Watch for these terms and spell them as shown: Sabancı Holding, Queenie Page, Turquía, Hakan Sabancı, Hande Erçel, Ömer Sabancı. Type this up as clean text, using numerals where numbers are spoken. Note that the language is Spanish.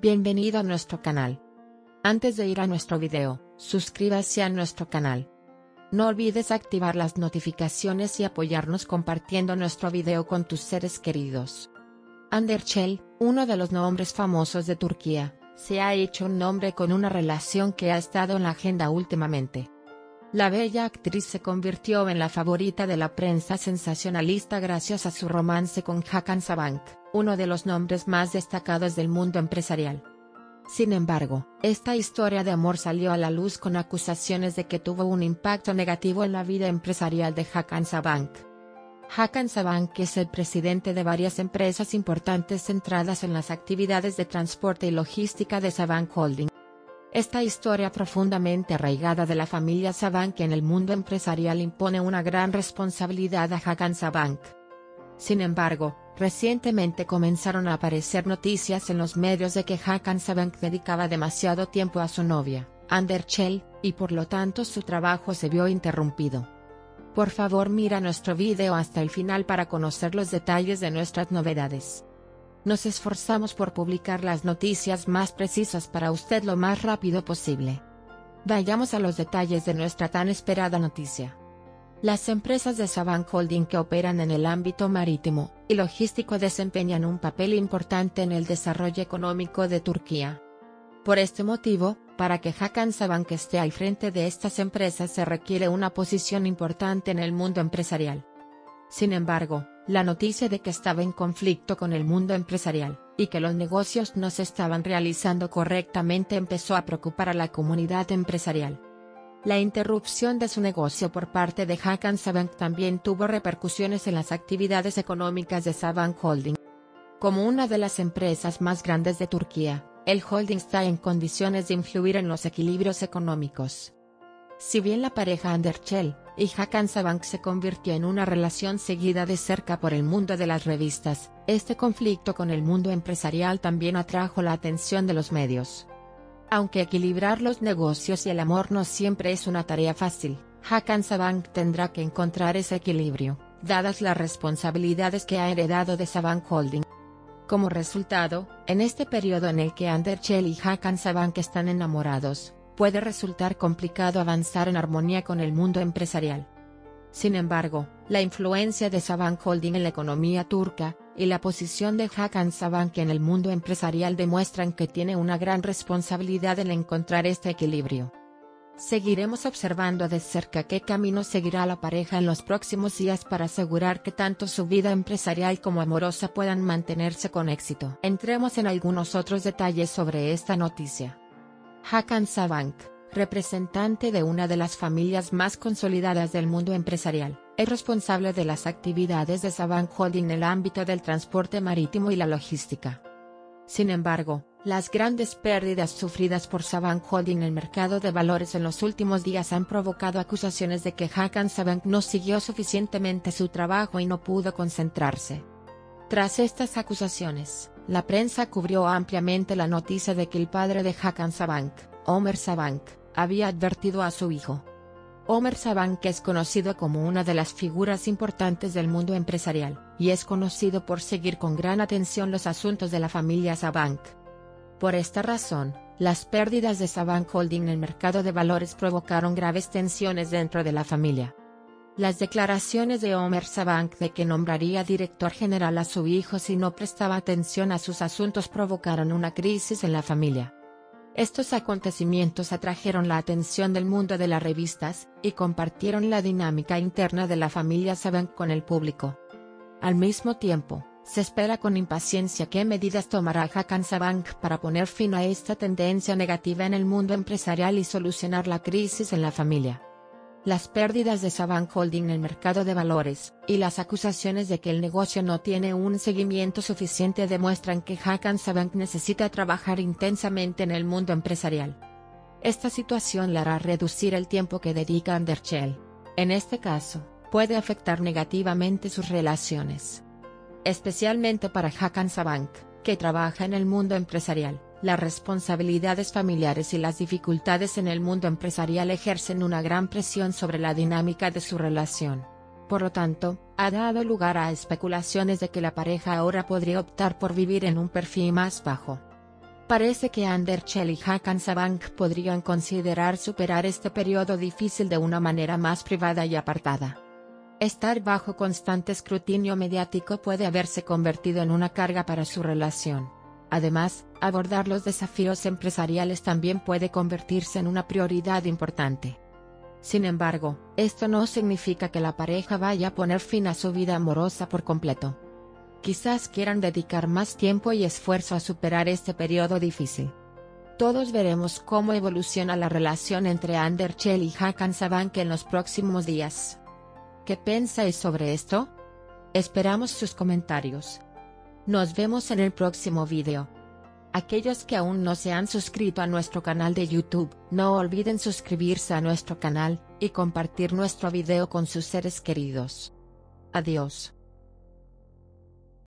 Bienvenido a nuestro canal. Antes de ir a nuestro video, suscríbase a nuestro canal. No olvides activar las notificaciones y apoyarnos compartiendo nuestro video con tus seres queridos. Hande Erçel, uno de los nombres famosos de Turquía, se ha hecho un nombre con una relación que ha estado en la agenda últimamente. La bella actriz se convirtió en la favorita de la prensa sensacionalista gracias a su romance con Hakan Sabancı, uno de los nombres más destacados del mundo empresarial. Sin embargo, esta historia de amor salió a la luz con acusaciones de que tuvo un impacto negativo en la vida empresarial de Hakan Sabancı. Hakan Sabancı es el presidente de varias empresas importantes centradas en las actividades de transporte y logística de Sabancı Holding. Esta historia profundamente arraigada de la familia Sabancı en el mundo empresarial impone una gran responsabilidad a Hakan Sabancı. Sin embargo, recientemente comenzaron a aparecer noticias en los medios de que Hakan Sabancı dedicaba demasiado tiempo a su novia, Hande Erçel, y por lo tanto su trabajo se vio interrumpido. Por favor, mira nuestro video hasta el final para conocer los detalles de nuestras novedades. Nos esforzamos por publicar las noticias más precisas para usted lo más rápido posible. Vayamos a los detalles de nuestra tan esperada noticia. Las empresas de Sabancı Holding que operan en el ámbito marítimo y logístico desempeñan un papel importante en el desarrollo económico de Turquía. Por este motivo, para que Hakan Sabancı esté al frente de estas empresas se requiere una posición importante en el mundo empresarial. Sin embargo, la noticia de que estaba en conflicto con el mundo empresarial, y que los negocios no se estaban realizando correctamente empezó a preocupar a la comunidad empresarial. La interrupción de su negocio por parte de Hakan Sabancı también tuvo repercusiones en las actividades económicas de Sabancı Holding. Como una de las empresas más grandes de Turquía, el holding está en condiciones de influir en los equilibrios económicos. Si bien la pareja Hande Erçel y Hakan Sabancı se convirtió en una relación seguida de cerca por el mundo de las revistas, este conflicto con el mundo empresarial también atrajo la atención de los medios. Aunque equilibrar los negocios y el amor no siempre es una tarea fácil, Hakan Sabancı tendrá que encontrar ese equilibrio, dadas las responsabilidades que ha heredado de Sabancı Holding. Como resultado, en este periodo en el que Hande Erçel y Hakan Sabancı están enamorados, puede resultar complicado avanzar en armonía con el mundo empresarial. Sin embargo, la influencia de Sabancı Holding en la economía turca, y la posición de Hakan Sabancı en el mundo empresarial demuestran que tiene una gran responsabilidad en encontrar este equilibrio. Seguiremos observando de cerca qué camino seguirá la pareja en los próximos días para asegurar que tanto su vida empresarial como amorosa puedan mantenerse con éxito. Entremos en algunos otros detalles sobre esta noticia. Hakan Sabancı, representante de una de las familias más consolidadas del mundo empresarial, es responsable de las actividades de Sabancı Holding en el ámbito del transporte marítimo y la logística. Sin embargo, las grandes pérdidas sufridas por Sabancı Holding en el mercado de valores en los últimos días han provocado acusaciones de que Hakan Sabancı no siguió suficientemente su trabajo y no pudo concentrarse. Tras estas acusaciones, la prensa cubrió ampliamente la noticia de que el padre de Hakan Sabancı, Ömer Sabancı, había advertido a su hijo. Ömer Sabancı es conocido como una de las figuras importantes del mundo empresarial, y es conocido por seguir con gran atención los asuntos de la familia Sabancı. Por esta razón, las pérdidas de Sabancı Holding en el mercado de valores provocaron graves tensiones dentro de la familia. Las declaraciones de Ömer Sabancı de que nombraría director general a su hijo si no prestaba atención a sus asuntos provocaron una crisis en la familia. Estos acontecimientos atrajeron la atención del mundo de las revistas, y compartieron la dinámica interna de la familia Sabancı con el público. Al mismo tiempo, se espera con impaciencia qué medidas tomará Hakan Sabancı para poner fin a esta tendencia negativa en el mundo empresarial y solucionar la crisis en la familia. Las pérdidas de Sabancı Holding en el mercado de valores, y las acusaciones de que el negocio no tiene un seguimiento suficiente demuestran que Hakan Sabancı necesita trabajar intensamente en el mundo empresarial. Esta situación le hará reducir el tiempo que dedica a Hande Erçel. En este caso, puede afectar negativamente sus relaciones. Especialmente para Hakan Sabancı, que trabaja en el mundo empresarial. Las responsabilidades familiares y las dificultades en el mundo empresarial ejercen una gran presión sobre la dinámica de su relación. Por lo tanto, ha dado lugar a especulaciones de que la pareja ahora podría optar por vivir en un perfil más bajo. parece que Hande Erçel y Hakan Sabancı podrían considerar superar este periodo difícil de una manera más privada y apartada. Estar bajo constante escrutinio mediático puede haberse convertido en una carga para su relación. Además, abordar los desafíos empresariales también puede convertirse en una prioridad importante. Sin embargo, esto no significa que la pareja vaya a poner fin a su vida amorosa por completo. Quizás quieran dedicar más tiempo y esfuerzo a superar este periodo difícil. Todos veremos cómo evoluciona la relación entre Hande Erçel y Hakan Sabancı en los próximos días. ¿Qué pensáis sobre esto? Esperamos sus comentarios. Nos vemos en el próximo video. Aquellos que aún no se han suscrito a nuestro canal de YouTube, no olviden suscribirse a nuestro canal, y compartir nuestro video con sus seres queridos. Adiós.